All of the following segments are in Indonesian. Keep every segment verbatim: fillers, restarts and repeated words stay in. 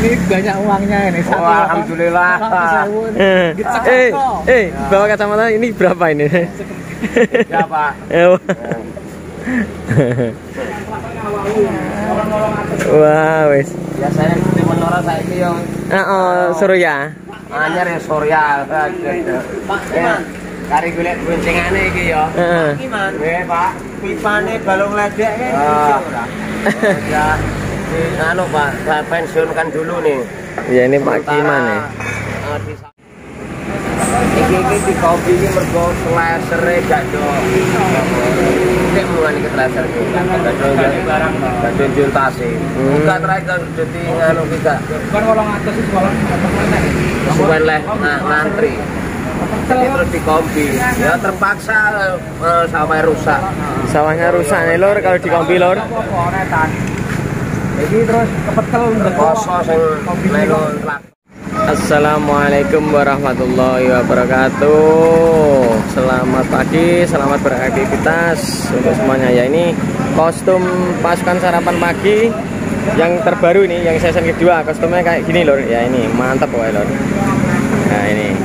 Ini banyak uangnya ini. Satu oh, alhamdulillah. Eh, eh, eh, bawa kacamata ini berapa ini? Ya Pak. Wah, wes. Biasanya di monoran saiki yo. Heeh, Surya. Anyar ya Surya. Pak Kiman. Kari golek boncengane iki yo. Pak Kiman. Nggih, Pak. Pipane balung ledek iki iso ora? Ya. Anu Pak, saya pensiunkan dulu nih. Ya ini Pak Kiman ya. Iki di kopi ini mergo slasere gak do. Nek mulane ke slasere gak do barang gak do juntase. Buka terakhir dadi anu kita. Bukan delapan ratus iki bolong sampean leh ngantri. Terus di kombi. Ya terpaksa sawahnya rusak. Sawahnya rusak nih Lur kalau di kombi Lur. Jadi terus kepetel kosong melon. Assalamualaikum warahmatullahi wabarakatuh. Selamat pagi, selamat beraktivitas untuk semuanya ya. Ini kostum pasukan sarapan pagi yang terbaru ini, yang season kedua. Kostumnya kayak gini Lur ya, ini mantap wah Lur. Nah ini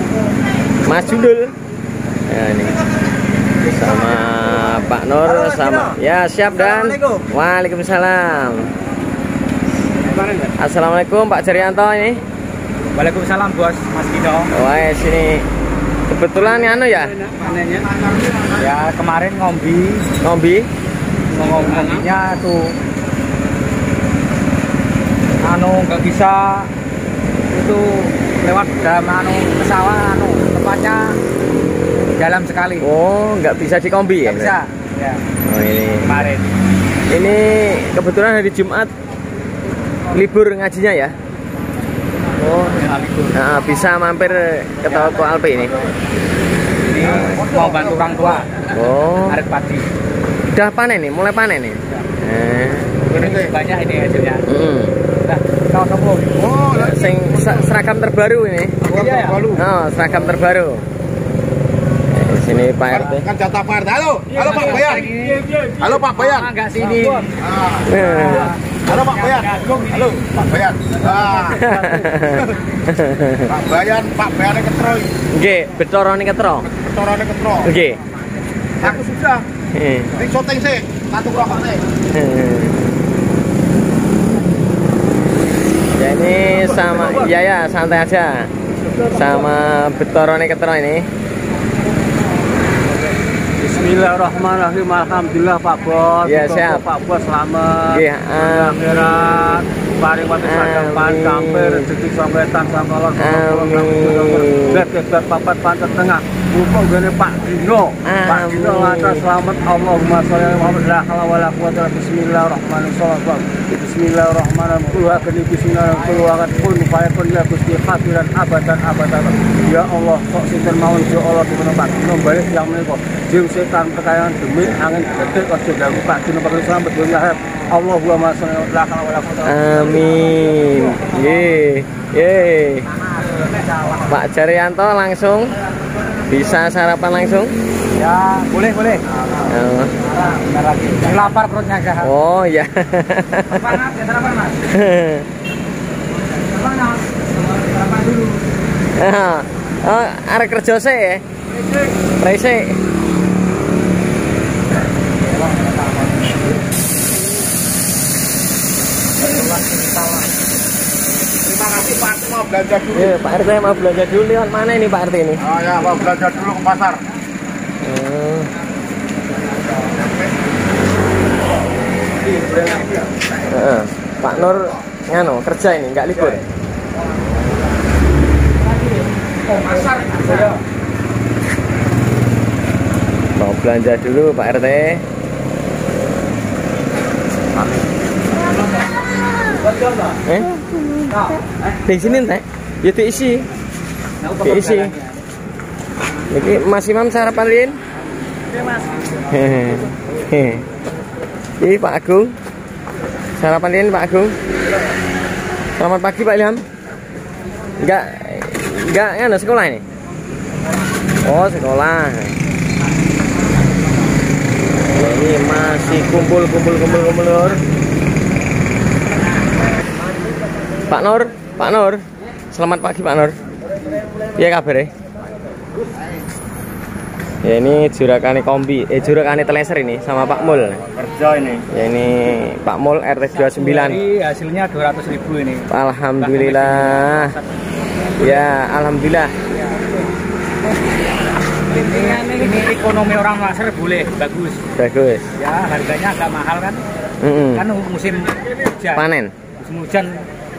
Mas Judul ya ini sama Pak Nur sama ya siap dan waalaikumsalam. Assalamualaikum Pak Cerianto ini. Waalaikumsalam Bos Mas Gino. Wah sini kebetulan ini anu ya. Ya kemarin ngombi. Ngombi. Ngombinya tuh anu nggak bisa itu lewat dalam anu pesawat anu tempatnya dalam sekali. Oh nggak bisa di kombi ya? Nggak bisa. Ya. Oh ini kemarin. Ini kebetulan hari Jumat. Libur ngajinya ya. Oh, nah, bisa mampir ke Toko Alpe ini. Ini mau bantu orang tua. Oh. Arek padi. Udah panen nih, mulai panen nih. Eh. Ini banyak ini hasilnya. Heeh. Nah, kalau kamu oh, sing seragam terbaru ini. Iya ya. Oh, seragam terbaru. Di sini Pak R T. Kan jatah Pak R T. Halo. Halo Pak Bayan. Halo Pak Bayan. Enggak sini. Heeh. Halo Pak Bayan. Halo Pak Bayan. Ah. Pak Bayan, Pak Bayan ketro. Nggih, betorone ketro. Betorone ketro. Nggih. Aku sudah. Heeh. Ning syuting sih, satu rokok sih. Ya ini sama iya ya, santai aja. Sama betorone ketro ini. Bismillahirrahmanirrahim. Alhamdulillah Pak Bos. Ya, siap. Pak Bos selamat. Iya, akhirat pariwati santapan kampir rezeki sampetan sampalon dua puluh enam papat pantet tengah. Mumpung gene Pak Gino. Pak Gino lancar selamat Allahumma sholli ala Muhammad. Bismillahirrahmanirrahim. Bismillahirrahmanirrahim. Bismillahirrahmanirrahim. Fayakun ya Gusti khairan abadan abadan. Ya Allah, sok sinten mawon ya Allah dimenempah. Nombae yang menika. Jeng setan kekayaan demi angin detik aja ganggu Pak Gino perlu selamat dunia. Allahumma sholli ala Muhammad. Amin. Ye. Ye. Pak Jarianto langsung bisa sarapan langsung? Ya, boleh, boleh. Oh. Lapar perutnya gak? Oh, ya. Panas, ya sarapan, Mas. Panas. Sarapan dulu. Oh, arek kerja sih ya? Resik. Resik. Terima kasih Pak R T mau belanja dulu. Iya, Pak R T mau belanja dulu. Lewat mana ini Pak R T ini? Oh ya, mau belanja dulu ke pasar. Hmm. Uh, Pak Nur ngano kerja ini, nggak libur. Pasar. Mau belanja dulu Pak R T. Eh? Di sini teh, ya diisi, diisi. Jadi Mas Imam sarapan lin. Hehehe. Ini Pak Agung, sarapan lin Pak Agung. Selamat pagi Pak Ilham. Enggak, enggak ada sekolah ini. Oh sekolah. Ini masih kumpul kumpul kumpul kumpul. Pak Nur Pak Nur, selamat pagi Pak Nur. Iya kabar ya? Ya ini jurakane kombi, eh jurakane teleser ini sama Pak Mul. Kerja ini. Ya ini Pak Mul R T X dua puluh sembilan. Ini hasilnya dua ratus ribu ini. Alhamdulillah. Ya, alhamdulillah. Ya, intinya ini ekonomi orang laser boleh, bagus. Bagus. Ya, harganya agak mahal kan? Mm-hmm. Kan musim hujan. Panen. Musim hujan.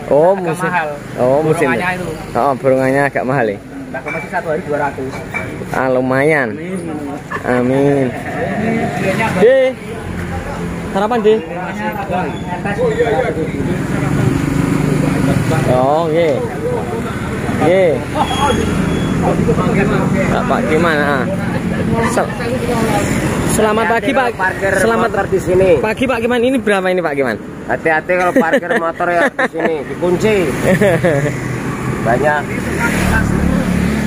Oh, agak musim. Mahal. Oh, musim. Burungannya itu. Oh, burungannya agak mahal ya. Aku masih satu hari dua ratus. Ah, lumayan. Amin. Deh. Sarapan, Deh. Oh, nggih. Nggih. Pak Kiman, ah. Selamat pagi, Pak. Selamat di sini. Pagi, Pak Kiman. Ini berapa ini, Pak Kiman? Hati-hati kalau parkir motor ya di sini, dikunci. Banyak.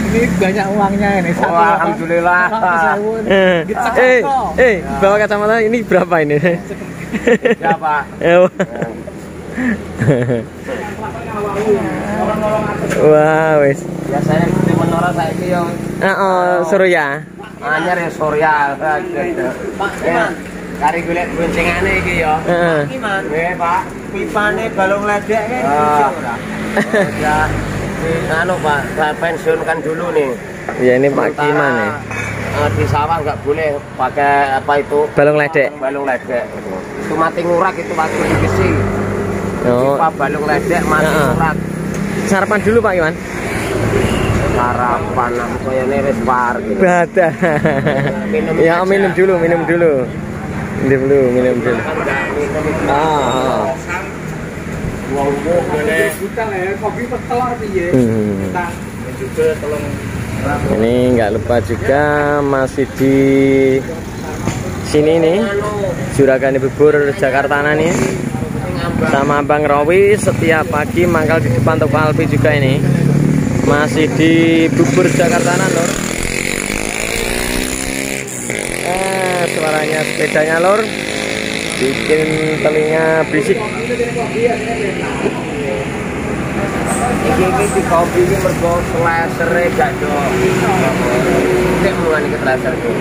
Ini banyak uangnya ini. Oh, alhamdulillah. Eh, eh, eh, bawa kacamata ini berapa ini? Ya, Pak. Wah, wis. Biasanya di menara saiki yo. Heeh, Surya. Anyar ya Surya. Pak Iman. Kari golek boncengane iki yo. Heeh. Iman. Nggih, Pak. Pipane balung ledek iki iso ora? Ya. Anu Pak, saya pensiunkan dulu nih. Ya ini Pak Kiman ya. Di sawah nggak boleh pakai apa itu? Balung ledek. Balung ledek. Itu mati ngurak itu waktu dikisi. Oh. Pak balung ledek mati ngurak. Sarapan dulu Pak Kiman. Sarapan apa ya nih Pak? Badah. Ya minum dulu, minum dulu, minum dulu, minum dulu. Ah. Wong kok ngene butal ya kopi petelor piye. Ini nggak lupa juga masih di sini nih. Juragan Begur Jakarta nih. Sama Bang Rowi setiap pagi mangkal di depan Toko Alpe juga ini. Masih di Begur Jakarta Lur. Eh suaranya sepedanya Lur. Bikin telinga berisik. Ini di kopi ini mergo slasere gak do. Nek mulane ke slasere gak do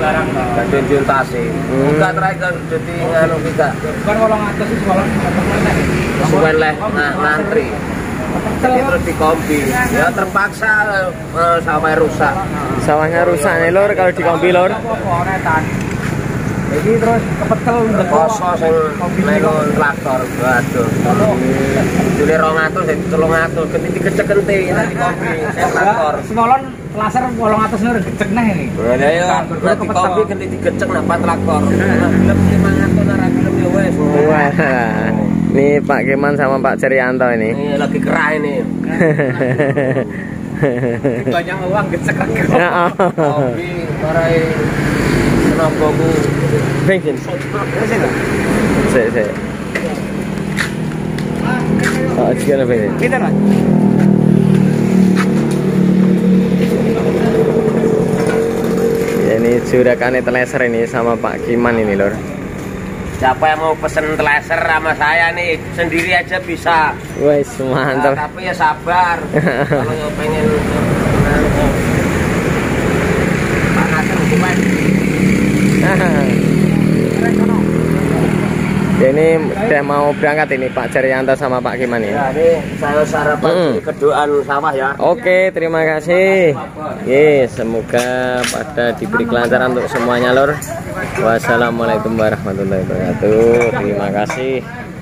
barang gak do diuntasi. Buka terakhir jadi nganu kita. Kan delapan ratus iki sekolah delapan ratus. Suwen leh ngantri. Terus di kombi. Ya terpaksa sawahnya rusak. Sawahnya rusak nih Lur kalau di kombi Lur. Jadi terus kepetel kosong naik traktor waduh jule dua ratus jadi tiga ratus kenti dikecek-kenti nanti kopi traktor semolon laser delapan ratus Lur gecek neh iki ya ya nanti kopi kenti digecek nang traktor gelem lima ratus ora gelem ya wis ini Pak Kiman sama Pak Cerianto ini ini lagi kerah ini banyak uang gecek kopi parai kenapa aku bensin saya saya oh jika ada bensin kita lah ini jurakan teleser ini sama Pak Kiman ini Lur siapa yang mau pesen teleser sama saya nih sendiri aja bisa wes mantap nah, tapi ya sabar kalau yang pengen panasan hukuman. Ya ini udah mau berangkat ini Pak Jarianto sama Pak Kiman ya. Ini saya sarapan mm. kedoan sawah ya. Oke, terima kasih. Ye, semoga pada diberi kelancaran untuk semuanya Lur. Wassalamualaikum warahmatullahi wabarakatuh. Terima kasih.